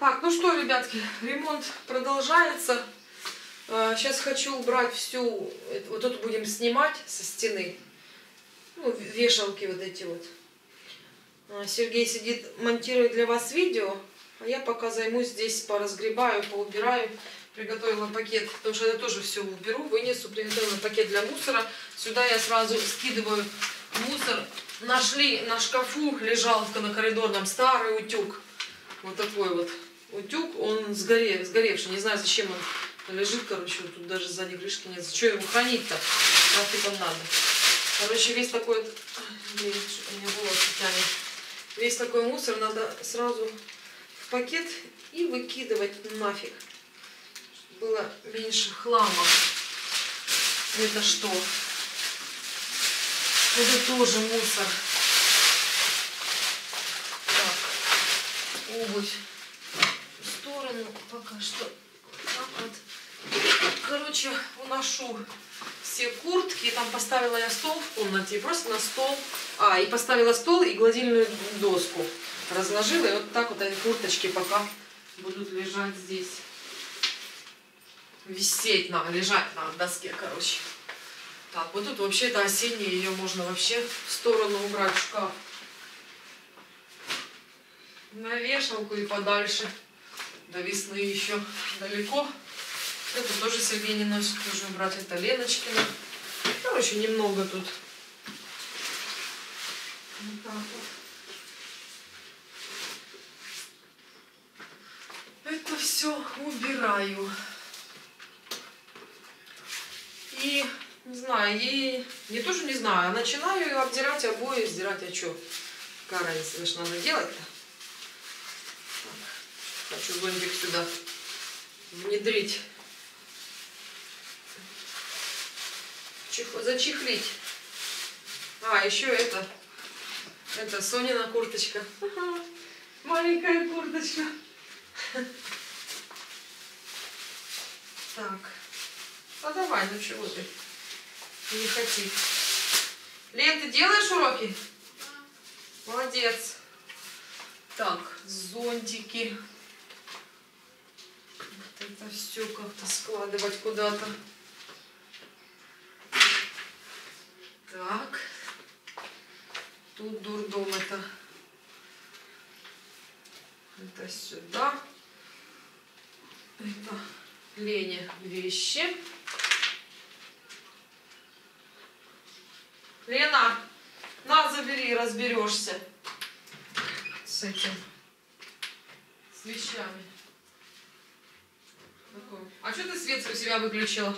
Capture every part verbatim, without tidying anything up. Так, ну что, ребятки, ремонт продолжается. Сейчас хочу убрать всю... Вот тут будем снимать со стены. Ну, вешалки вот эти вот. Сергей сидит, монтирует для вас видео. А я пока займусь здесь, поразгребаю, поубираю. Приготовила пакет, потому что я тоже все уберу, вынесу. Приготовила пакет для мусора. Сюда я сразу скидываю мусор. Нашли на шкафу, лежал на коридорном старый утюг. Вот такой вот утюг. Он сгорев, сгоревший. Не знаю, зачем он лежит, короче. Тут даже сзади крышки нет. Что его хранить-то? Нафиг он надо. Короче, весь такой... Блин, у меня волосы тянет. Весь такой мусор надо сразу в пакет и выкидывать нафиг. Было меньше хлама. Это что? Это тоже мусор. Так, обувь в сторону пока что. Так вот. Короче, уношу все куртки. Там поставила я стол в комнате. И просто на стол. А, и поставила стол и гладильную доску разложила. И вот так вот эти курточки пока будут лежать здесь. Висеть на, лежать на доске, короче. Так, вот тут вообще-то осенняя, ее можно вообще в сторону убрать в шкаф. На вешалку и подальше. До весны еще далеко. Это тоже Сергей не носит, тоже убрать. Это Леночкина. Короче, немного тут. Вот так вот. Это все убираю. И, не знаю, и не тоже не знаю, а начинаю обдирать обои, сдирать, а что? Какая разница, значит, надо делать-то? Хочу зонтик сюда внедрить. Чих... Зачехлить. А, еще это, это Сонина курточка. Ага, маленькая курточка. Так. А давай, ну чего ты не хоти. Лен, ты делаешь уроки? Да. Молодец. Так, зонтики. Вот это все как-то складывать куда-то. Так. Тут дурдом это. Это сюда. Это Лене вещи. Лена, на, забери, разберешься с этим, с вещами. А что ты свет у себя выключила?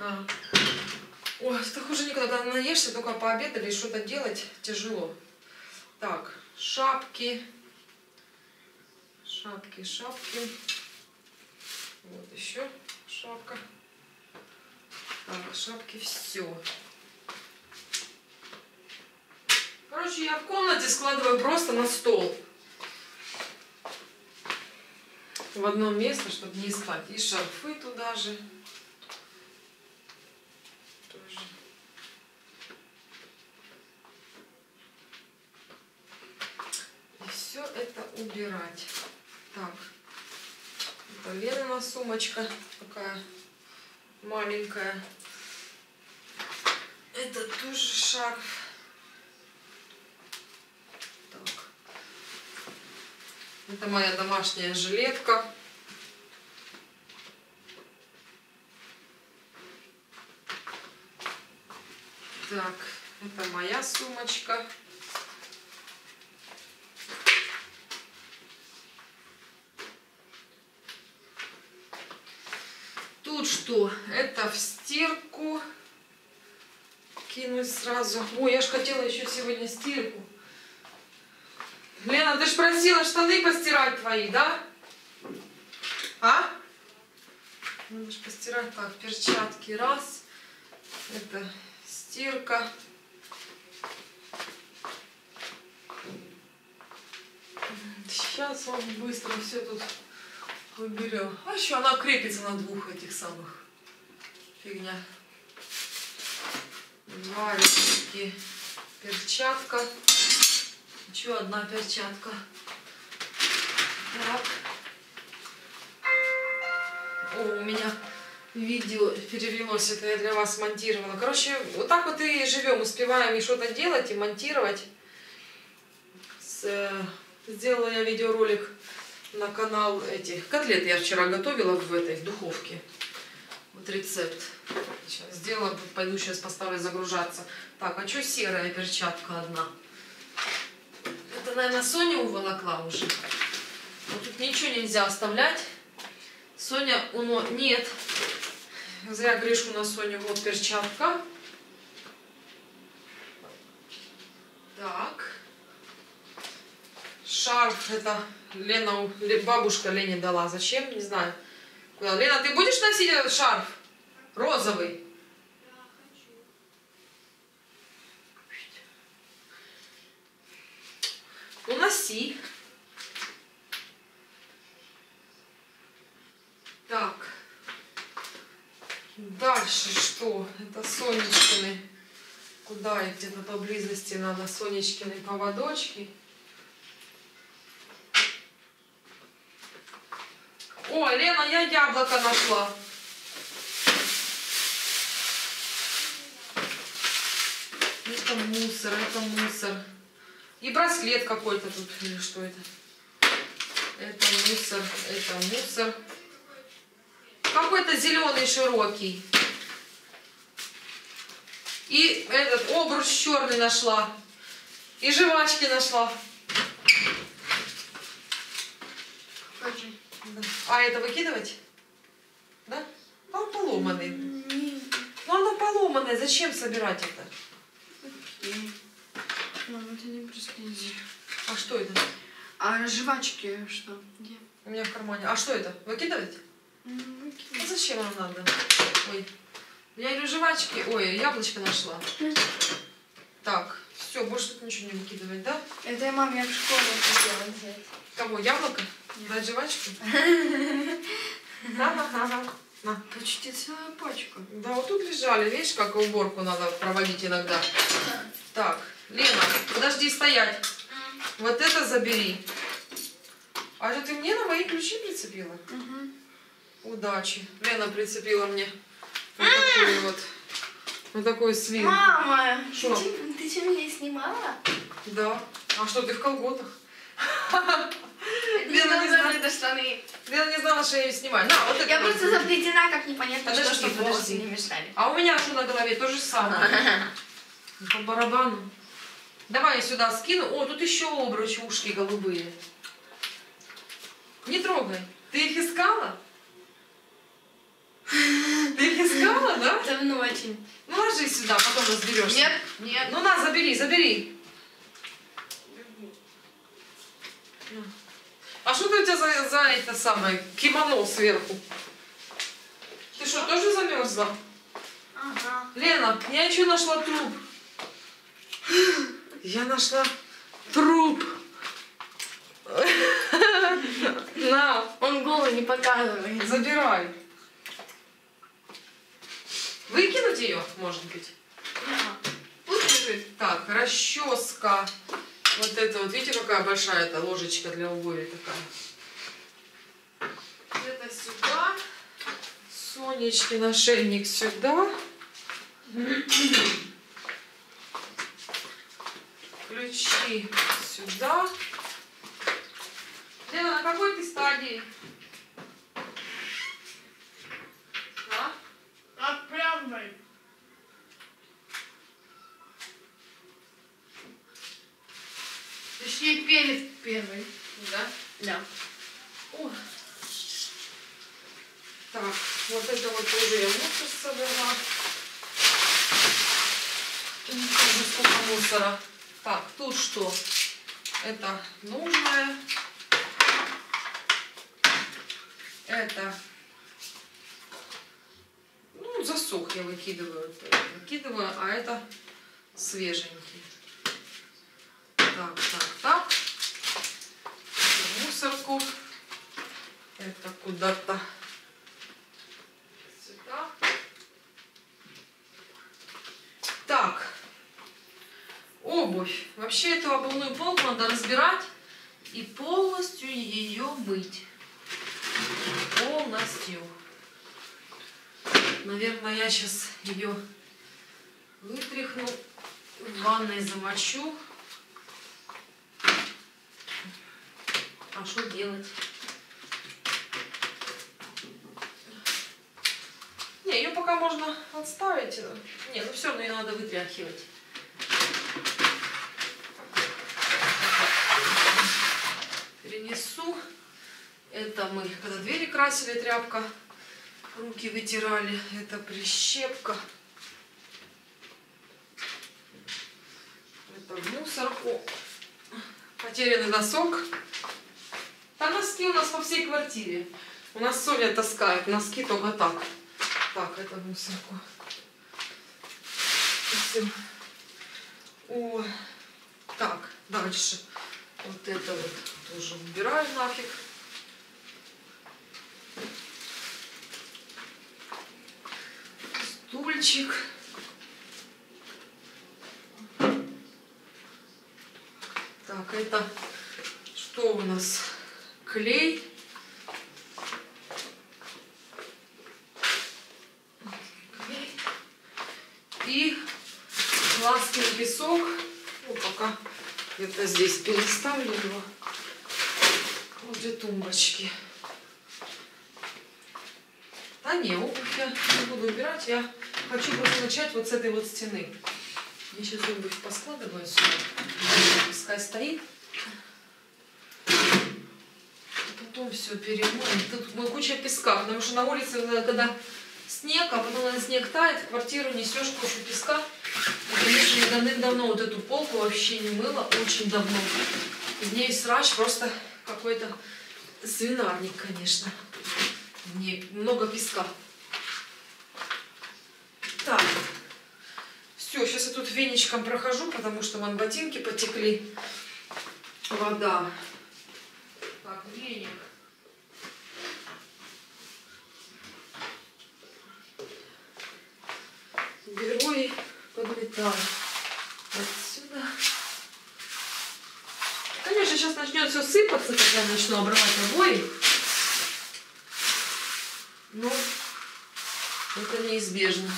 А. Ой, так хуже никогда, когда наешься, только пообедали и что-то делать тяжело. Так, шапки, шапки, шапки. Вот еще шапка. Так, шапки, все. Короче, я в комнате складываю просто на стол. В одно место, чтобы не искать. И шарфы туда же. Тоже. И все это убирать. Так. Это Лена сумочка. Такая маленькая. Это тоже шарф. Это моя домашняя жилетка. Так, это моя сумочка. Тут что? Это в стирку. Кинуть сразу. Ой, я же хотела еще сегодня стирку. Лена, ты ж просила штаны постирать твои, да? А? Надо ж постирать так, перчатки, раз. Это стирка. Сейчас он быстро все тут уберем. А еще она крепится на двух этих самых. Фигня. Варежки, перчатка. Еще одна перчатка. видео перевелось, это я для вас монтировала. Короче, вот так вот и живем, успеваем и что-то делать, и монтировать. С... Сделала я видеоролик на канал этих котлет. Я вчера готовила в этой в духовке. Вот рецепт. Сейчас сделала, пойду сейчас поставлю загружаться. Так, а что серая перчатка одна? Это, наверное, Соня уволокла уже. Вот тут ничего нельзя оставлять. Соня, уно... нет. Зря грешу на Соню. Вот перчатка. Так. Шарф, это Лена, бабушка Лене дала. Зачем? Не знаю. Куда? Лена, ты будешь носить этот шарф? Розовый. Да, хочу. Ну, носи. Так. Дальше что? Это Сонечкины. Куда их где-то поблизости надо? Сонечкины поводочки. О, Лена, я яблоко нашла. Это мусор, это мусор. И браслет какой-то тут, или что это? Это мусор, это мусор. Какой-то зеленый широкий. И этот обруч черный нашла. И жвачки нашла. А это выкидывать? Да? Он поломанный. Ну оно поломанное, зачем собирать это? Окей. Мама, это не претензии. А что это? А жвачки что? Где? У меня в кармане. А что это? Выкидывать? Выкидывать. А зачем нам надо? Ой. Я говорю, жвачки. Ой, яблочко нашла. Так, все, больше тут ничего не выкидывать, да? Это я маме в школу хотела взять. Кого? Яблоко? Дать жвачку? Да, да, да, да. Почти целая пачка. Да, вот тут лежали. Видишь, как уборку надо проводить иногда. Так, Лена, подожди стоять. Вот это забери. А это ты мне на мои ключи прицепила? Угу. Удачи. Лена прицепила мне вот такую вот, вот такую свинку. Мама, что? Ты что, меня снимала? Да. А что, ты в колготах? Лена не, знала, не штаны. Лена не знала, что я ее снимаю. На, вот я просто вот заплетена, как непонятно, подожди, что, чтобы волосы не мешали. А у меня что на голове? То же самое. По барабану. Давай я сюда скину. О, тут еще обруч, ушки голубые. Не трогай. Ты их искала? Ты их искала, да? Давно очень. Ну ложись сюда, потом разберешься. Нет, нет. Ну на, забери, забери. А что ты у тебя за, за это самое кимоно сверху? Ты что, тоже замерзла? Ага. Лена, я еще нашла труп. Я нашла труп. На, он голый, не показывает. Забирай. Выкинуть ее, может быть? Ага. Пусть лежит. Так, расческа. Вот это вот, видите, какая большая эта ложечка для убоя такая. Это сюда. Сонечкин ошейник сюда. Ключи сюда. Лена, на какой ты стадии? А? Отправной. Точнее, перед первой. Да? Да. О. Так, вот это вот тоже я мусор собрала. Тоже сколько мусора. Так, тут что? Это нужное. Это. Ну, засох я выкидываю. Выкидываю, а это свеженький. Так, так, так. Мусорку. Это куда-то сюда. Так. Обувь. Вообще эту обувную полку надо разбирать и полностью ее мыть. Полностью. Наверное, я сейчас ее вытряхну, в ванной замочу. А что делать? Не, ее пока можно отставить. Не, ну все равно ее надо вытряхивать. Перенесу. Это мы, когда двери красили, тряпка, руки вытирали. Это прищепка. Это в мусорку. Потерянный носок. Да носки у нас по всей квартире. У нас Соня таскает носки только так. Так, это в мусорку. О, так, дальше. Вот это вот тоже убираю нафиг. Стульчик. Так, это что у нас? Клей. Клей. И лаский песок. Ну, пока где-то здесь переставлю его. Возле тумбочки. Да не, обувь я не буду убирать. Я хочу просто начать вот с этой вот стены. Я сейчас обувь поскладываю сюда. Пускай стоит. Потом все перемоем. Тут мы куча песка. Потому что на улице, когда снег, а потом когда снег тает, в квартиру несешь кучу песка. И, конечно, я давным-давно вот эту полку вообще не мыла. Очень давно. Из нее срач просто какой-то свинарник, конечно. Не, много песка. Так. Все, сейчас я тут веничком прохожу, потому что вон ботинки потекли. Вода. Так, веник. Беру и подлетаю. Отсюда. Конечно, сейчас начнет все сыпаться, когда я начну обрывать обои. Но это неизбежно.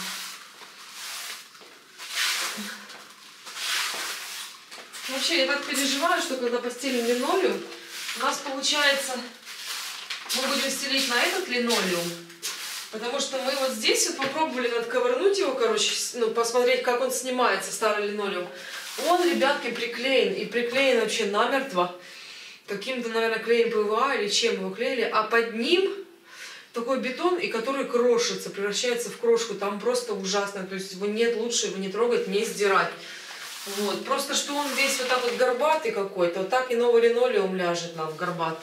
Вообще, я так переживаю, что когда постелим линолеум, у нас получается, мы будем стелить на этот линолеум, потому что мы вот здесь вот попробовали надковырнуть его, короче, ну, посмотреть, как он снимается, старый линолеум. Он, ребятки, приклеен, и приклеен вообще намертво, каким-то, наверное, клеем ПВА или чем его клеили, а под ним такой бетон, и который крошится, превращается в крошку, там просто ужасно, то есть его нет, лучше его не трогать, не сдирать. Вот. Просто что он весь вот так вот горбатый какой-то, вот так и новый линолеум ляжет нам горбато.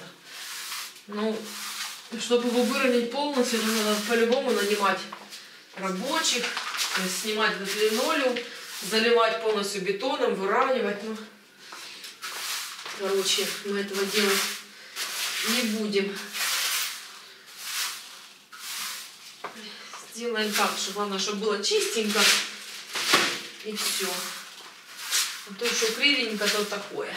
Ну, чтобы его выровнять полностью, надо по-любому нанимать рабочих, то есть снимать этот линолеум, заливать полностью бетоном, выравнивать. Ну, короче, мы этого делать не будем. Делаем так, чтобы главное, чтобы было чистенько, и все. А то еще кривенько, то такое.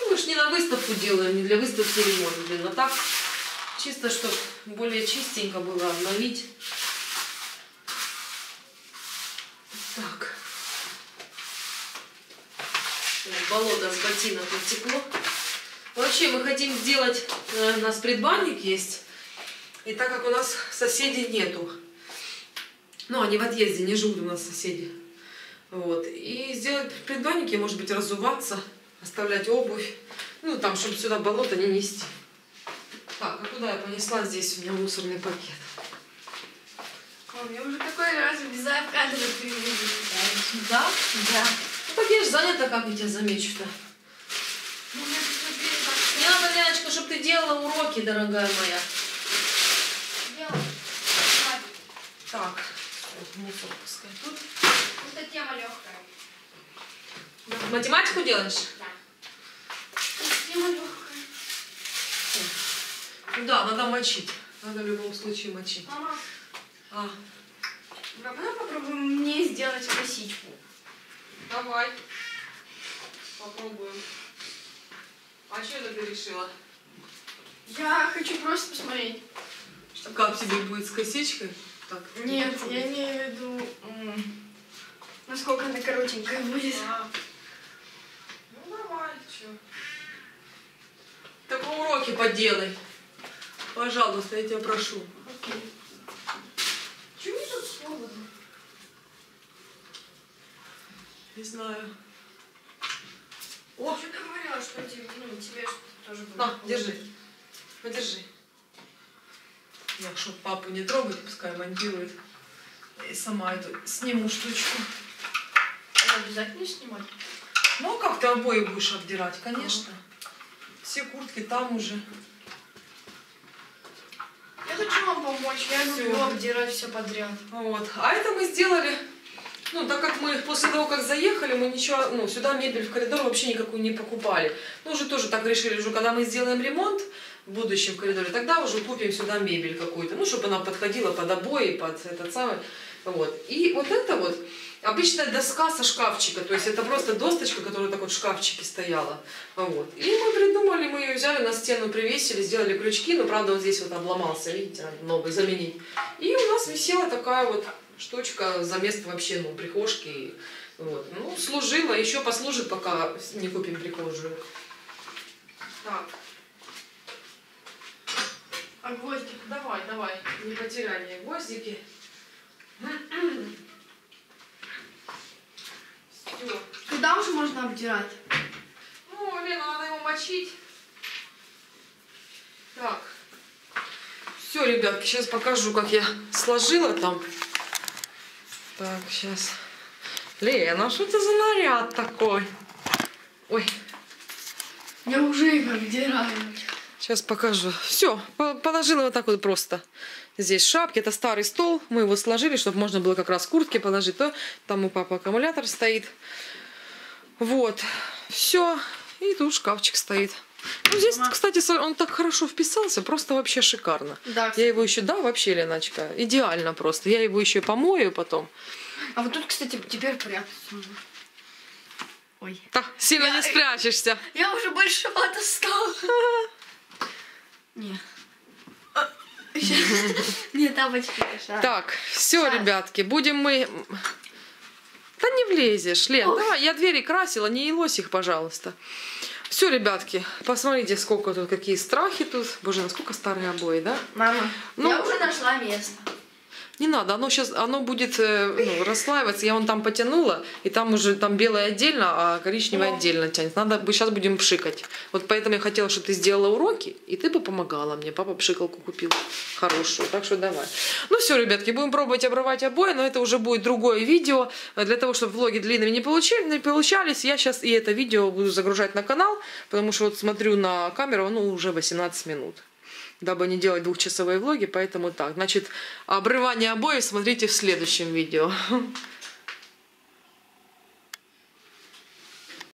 Ну, мы же не на выставку делаем, не для выставки ремонт, блин, а так чисто, чтобы более чистенько было обновить. Так. Болото с ботинок натекло. Вообще мы хотим сделать, у нас предбанник есть, и так как у нас соседей нету, ну они в отъезде, не живут у нас соседи, вот, и сделать предбанники, может быть, разуваться, оставлять обувь, ну там, чтобы сюда болото не нести. Так, а куда я понесла? Здесь у меня мусорный пакет. О, я уже такой раз влезаю в кадр, ты не видишь. Да? Да. Ну так я же занята, как я тебя замечу-то. Мне надо, Леночка, чтобы ты делала уроки, дорогая моя. Я... Так, вот мусор пускай тут. Это тема легкая. Да. Математику делаешь? Да. Это тема легкая. Ну да, надо мочить. Надо в любом случае мочить. Мама, а давай попробуем мне сделать косичку. Давай. Попробуем. А что это ты решила? Я хочу просто посмотреть. Что как тебе будет с косичкой? Так, нет, я имею в виду, насколько она коротенькая будет. А. Ну давай, че. Так уроки поделай. Пожалуйста, я тебя прошу. Окей. Чего мне тут холодно? Не знаю. О! Я же говорила, что тебе, ну, тебе тоже будет. На, держи. Подержи. Я, чтоб папу не трогать, пускай монтирует. И сама эту сниму штучку. Это обязательно снимать? Ну, как ты обои будешь обдирать, конечно. Ага. Все куртки там уже. Я хочу вам помочь, я люблю обдирать все подряд. Вот. А это мы сделали... Ну, так как мы после того, как заехали, мы ничего, ну, сюда мебель в коридор вообще никакую не покупали. Ну, уже тоже так решили, уже когда мы сделаем ремонт в будущем в коридоре, тогда уже купим сюда мебель какую-то, ну, чтобы она подходила под обои, под этот самый, вот. И вот это вот обычная доска со шкафчика, то есть это просто досточка, которая так вот в шкафчике стояла, вот. И мы придумали, мы ее взяли, на стену привесили, сделали крючки, но, правда, вот здесь вот обломался, видите, надо новый заменить. И у нас висела такая вот... штучка за место вообще, ну, прихожки. Вот. Ну, служила, еще послужит, пока не купим прихожую. Так. А гвоздик, давай, давай. Не потеряй мне гвоздики. Все. Туда уже можно обдирать? Ну, блин, надо его мочить. Так. Все, ребятки, сейчас покажу, как я сложила там. Так, сейчас. Лена, что это за наряд такой? Ой. Я уже их обдираю. Сейчас покажу. Все, положила вот так вот просто. Здесь шапки, это старый стол. Мы его сложили, чтобы можно было как раз куртки положить. То там у папы аккумулятор стоит. Вот. Все. И тут шкафчик стоит. Ну, здесь, кстати, он так хорошо вписался, просто вообще шикарно. Да, я его еще, да, вообще, Леночка, идеально просто. Я его еще помою потом. А вот тут, кстати, теперь прятаться. Ой. Да, сильно я... не спрячешься. Я уже большевато стала. Нет. Нет, тапочки. Так, все, ребятки, будем мы... Да не влезешь, Лен, давай, я двери красила, не елось их, пожалуйста. Все, ребятки, посмотрите, сколько тут, какие страхи тут. Боже, насколько старые обои, да? Мама, ну, я уже нашла место. Не надо, оно сейчас, оно будет, ну, расслаиваться. Я вон там потянула, и там уже, там белое отдельно, а коричневое О. отдельно тянет. Надо, сейчас будем пшикать. Вот поэтому я хотела, чтобы ты сделала уроки, и ты бы помогала мне. Папа пшикалку купил хорошую, так что давай. Ну все, ребятки, будем пробовать обрывать обои, но это уже будет другое видео. Для того, чтобы влоги длинными не, получили, не получались, я сейчас и это видео буду загружать на канал, потому что вот смотрю на камеру, ну, уже восемнадцать минут. Дабы не делать двухчасовые влоги, поэтому так. Значит, обрывание обоев смотрите в следующем видео.